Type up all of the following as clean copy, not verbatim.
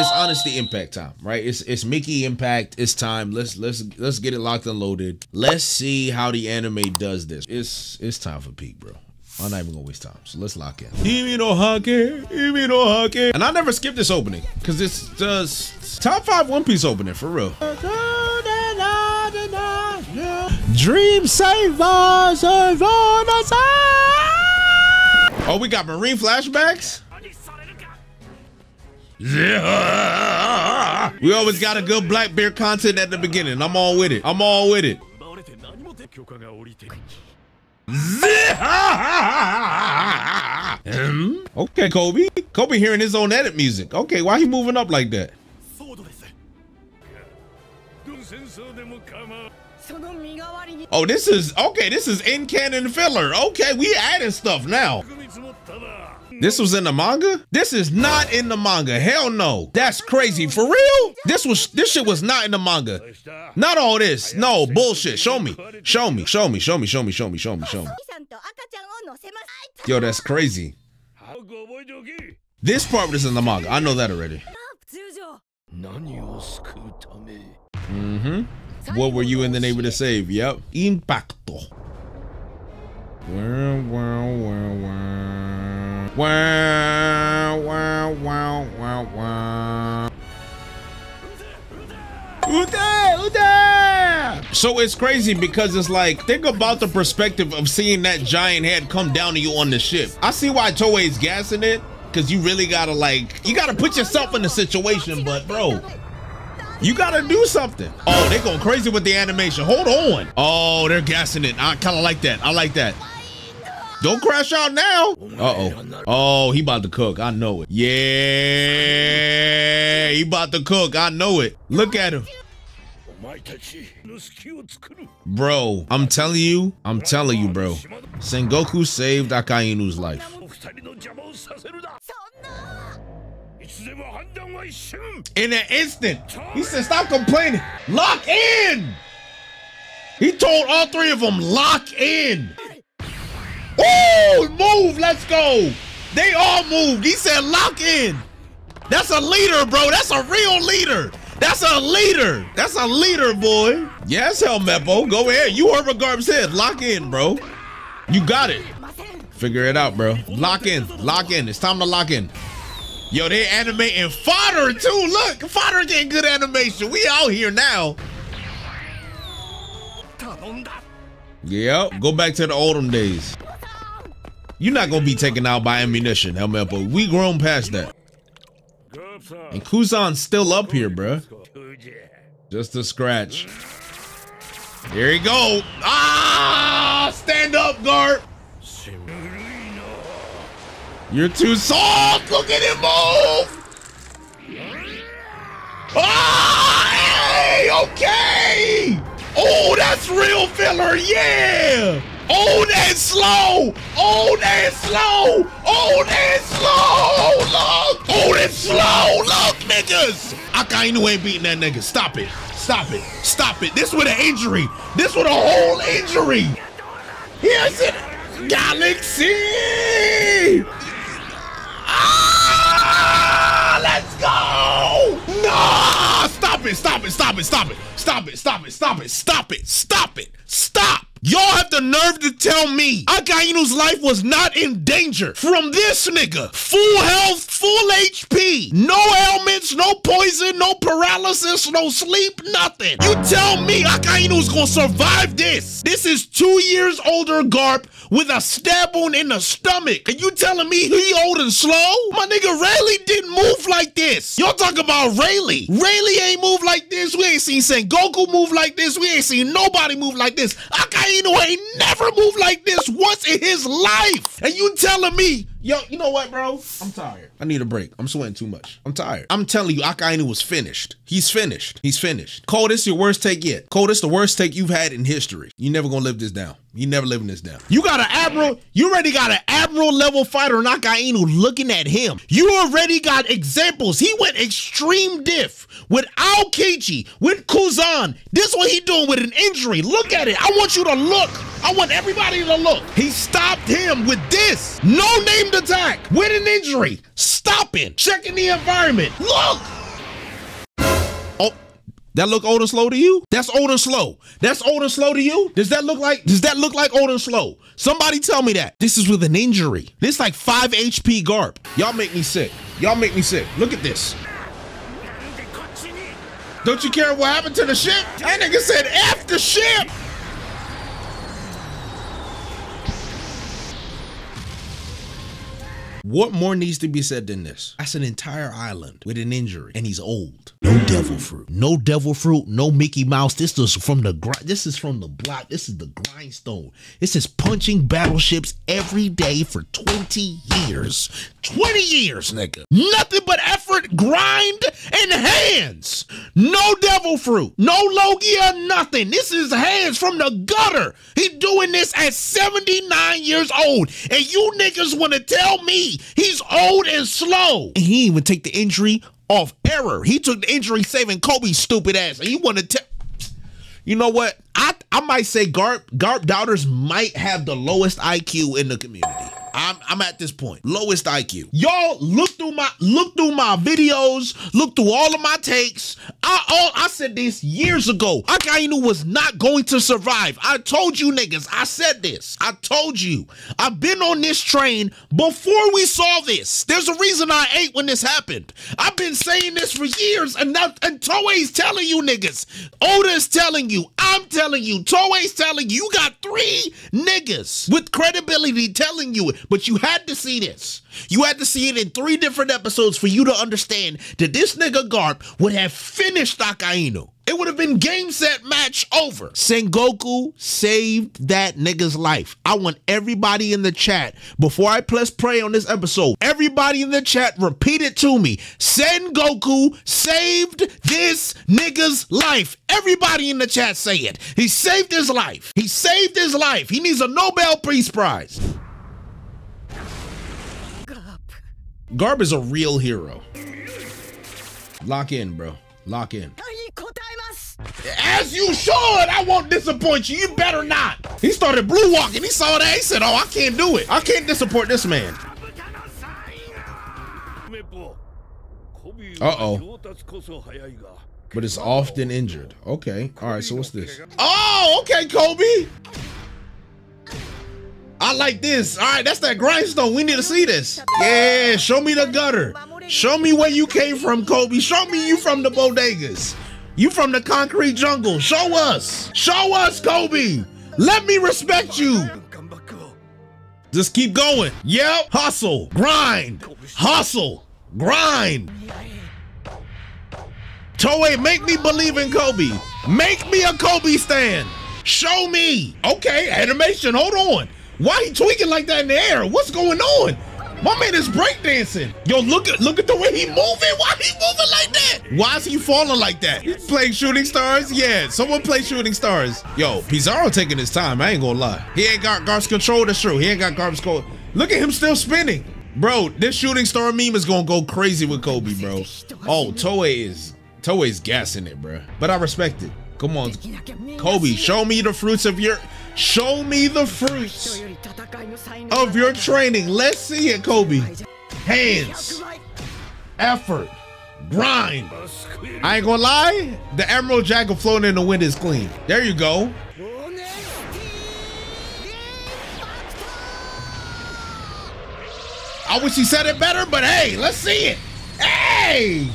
it's honestly impact time, right? It's Mickey Impact. It's time. Let's get it locked and loaded. Let's see how the anime does this. It's time for peak, bro. I'm not even gonna waste time, so let's lock in. And I never skip this opening because it's just top 5 One Piece opening for real. Dream savers of all the time. Oh, we got Marine flashbacks. Yeah. We always got a good Black Bear content at the beginning. I'm all with it. I'm all with it. Okay, Coby. Coby hearing his own edit music. Okay, why he moving up like that? Oh, this is okay. This is in canon filler. Okay, we added stuff now. This was in the manga? This is not in the manga. Hell no. That's crazy. For real? This shit was not in the manga. Not all this. No, bullshit. Show me. Show me. Show me. Show me. Show me. Show me. Show me. Show me. Yo, that's crazy. This part was in the manga. I know that already. Mm-hmm. What were you in the neighbor to save? Yep. Impacto. Wow. So it's crazy because it's like, think about the perspective of seeing that giant head come down to you on the ship. I see why Toei's gassing it, because you really gotta like, you gotta put yourself in the situation, but bro, you gotta do something. Oh, they're going crazy with the animation. Hold on. Oh, they're gassing it. I kind of like that. I like that. Don't crash out now. Uh-oh. Oh, he about to cook. I know it. Yeah, he about to cook. I know it. Look at him. Bro, I'm telling you, bro. Sengoku saved Akainu's life. In an instant. He said, stop complaining. Lock in. He told all 3 of them, lock in. Woo! Move! Let's go! They all moved. He said lock in. That's a leader, bro. That's a real leader. That's a leader. That's a leader, boy. Yes, Helmeppo. Go ahead. You heard what Garp said. Lock in, bro. You got it. Figure it out, bro. Lock in. Lock in. It's time to lock in. Yo, they animating fodder, too. Look, fodder getting good animation. We out here now. Yep. Go back to the olden days. You're not gonna be taken out by ammunition, Helmeppo. We grown past that. And Kuzan's still up here, bruh. Just a scratch. Here he go. Ah! Stand up, Garp. You're too soft. Look at him move. Ah! Hey, okay. Oh, that's real filler. Yeah. Oh, that's slow! Oh, that's slow! Oh, that's slow! Look! Oh, that's slow! Look, niggas! Akainu ain't beating that nigga. Stop it. Stop it. Stop it. This with an injury. This with a whole injury. Here's it. Galaxy! Ah! Let's go! No! Stop it. Stop it. Stop it. Stop it. Stop it. Stop it. Stop it. Stop it. Stop it. Stop! Y'all have the nerve to tell me Akainu's life was not in danger from this nigga. Full health, full HP, no ailments, no poison, no paralysis, no sleep, nothing. You tell me Akainu's gonna survive this. This is 2 years older Garp with a stab wound in the stomach. And you telling me he old and slow? My nigga Rayleigh didn't move like this. Y'all talking about Rayleigh. Rayleigh ain't move like this. We ain't seen Sengoku move like this. We ain't seen nobody move like this. Akainu ain't never moved like this once in his life. And you telling me, yo, you know what, bro? I'm tired. I need a break. I'm sweating too much. I'm tired. I'm telling you, Akainu was finished. He's finished. He's finished. Cole, this your worst take yet. Cole, this the worst take you've had in history. You never gonna live this down. You never living this down. You got an admiral. You already got an admiral level fighter in Akainu looking at him. You already got examples. He went extreme diff with Aokiji, with Kuzan. This what he doing with an injury. Look at it. I want you to look. I want everybody to look. He stopped him with this. No named attack with an injury. Stopping. Checking the environment. Look. Oh, that look old and slow to you? That's old and slow. That's old and slow to you? Does that look like old and slow? Somebody tell me that. This is with an injury. This is like 5 HP Garp. Y'all make me sick. Y'all make me sick. Look at this. Don't you care what happened to the ship? That nigga said F the ship. What more needs to be said than this? That's an entire island with an injury, and he's old. No devil fruit. No devil fruit, no Mickey Mouse. This is from the grind. This is from the block. This is the grindstone. This is punching battleships every day for 20 years. 20 years, nigga. Nothing but effort, grind, and hands. No devil fruit. No logia, nothing. This is hands from the gutter. He doing this at 79 years old, and you niggas want to tell me he's old and slow. And he didn't even take the injury off error. He took the injury saving Coby's stupid ass. And you want to tell... You know what? I might say Garp doubters might have the lowest IQ in the community. I'm at this point. Lowest IQ. Y'all look through my videos, look through all of my takes. I said this years ago. Akainu was not going to survive. I told you niggas. I said this. I told you. I've been on this train before we saw this. There's a reason I ate when this happened. I've been saying this for years, and Toei's telling you niggas. Oda's telling you. I'm telling you. Toei's telling you. You got 3 niggas with credibility telling you it. But you had to see this. You had to see it in 3 different episodes for you to understand that this nigga Garp would have finished Akainu. It would have been game, set, match, over. Sengoku saved that nigga's life. I want everybody in the chat, before I press play on this episode, everybody in the chat repeat it to me. Sengoku saved this nigga's life. Everybody in the chat say it. He saved his life. He saved his life. He needs a Nobel Peace Prize. Garp is a real hero. Lock in, bro. Lock in. As you should. I won't disappoint you. You better not. He started blue walking. He saw that. He said, oh, I can't do it. I can't disappoint this man. Uh-oh. But it's often injured. Okay. All right, so what's this? Oh, okay, Coby. I like this. All right, that's that grindstone. We need to see this. Yeah, show me the gutter. Show me where you came from, Coby. Show me you from the bodegas. You from the concrete jungle. Show us. Show us, Coby. Let me respect you. Just keep going. Yep. Hustle. Grind. Hustle. Grind. Toei, make me believe in Coby. Make me a Coby stand. Show me. Okay, animation. Hold on. Why he tweaking like that in the air? What's going on? My man is breakdancing. Yo, look at the way he moving. Why he moving like that? Why is he falling like that? He's playing shooting stars? Yeah, someone play shooting stars. Yo, Pizarro taking his time. I ain't gonna lie. He ain't got Garp's control. That's true. He ain't got Garp's control. Look at him still spinning. Bro, this shooting star meme is gonna go crazy with Coby, bro. Oh, Toei's gassing it, bro. But I respect it. Come on, Coby, show me the fruits of your... Show me the fruits of your training. Let's see it, Coby. Hands, effort, grind. I ain't gonna lie, the Emerald Jackal floating in the wind is clean. There you go. I wish he said it better, but hey, let's see it. Hey!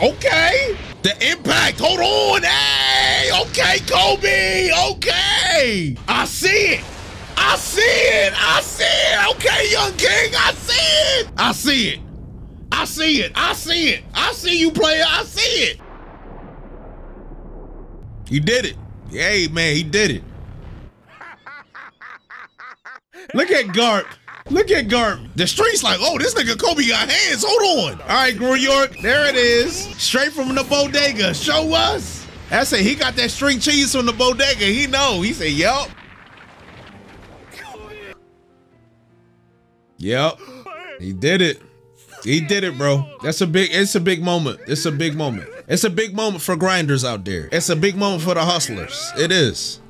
Okay. The impact, hold on, hey! Okay, Coby, okay! I see it! I see it! I see it! Okay, young king, I see it! I see it! I see it! I see it! I see you, player, I see it! He did it. Yay, man, he did it. Look at Garp. Look at Garp. The street's like, oh, this nigga Coby got hands. Hold on. All right, New York. There it is. Straight from the bodega. Show us. I said he got that string cheese from the bodega. He know. He said, yup. Yup. He did it. He did it, bro. That's a big, it's a big moment. It's a big moment. It's a big moment for grinders out there. It's a big moment for the hustlers. It is.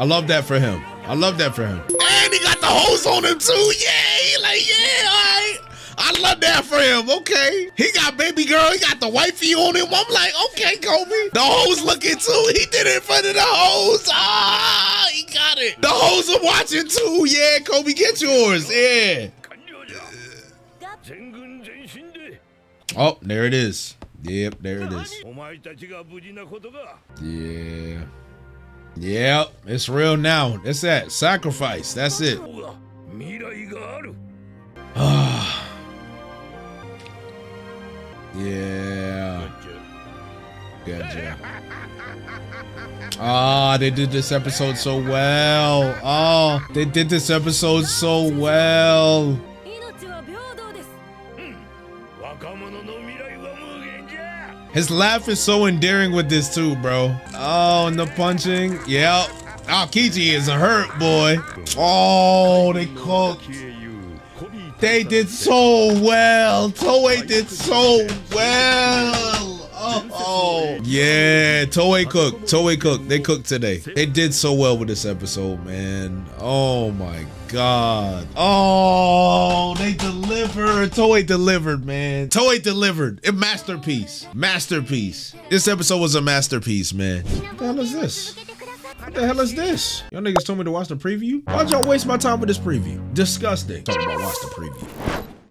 I love that for him. I love that for him. And he got the hose on him too. Yeah, like, yeah, all right. I love that for him, okay. He got baby girl, he got the wifey on him. I'm like, okay, Coby. The hoes looking too, he did it in front of the hoes. Ah, he got it. The hoes are watching too, yeah, Coby, get yours, yeah. Oh, there it is. Yep, there it is. Yeah. Yep, it's real now. It's that sacrifice, that's it. Yeah. Gotcha. Ah, they did this episode so well. Oh, they did this episode so well. His laugh is so endearing with this too, bro. Oh, and the punching. Yep. Aokiji is a hurt boy. Oh, they cooked. They did so well. Toei did so well. Oh, yeah. Toei cooked. Toei cooked. They cooked today. They did so well with this episode, man. Oh my God. Oh, they delivered. Toei delivered, man. Toei delivered. A masterpiece. Masterpiece. This episode was a masterpiece, man. What the hell is this? What the hell is this? Y'all niggas told me to watch the preview? Why'd y'all waste my time with this preview? Disgusting. Talking about watch the preview.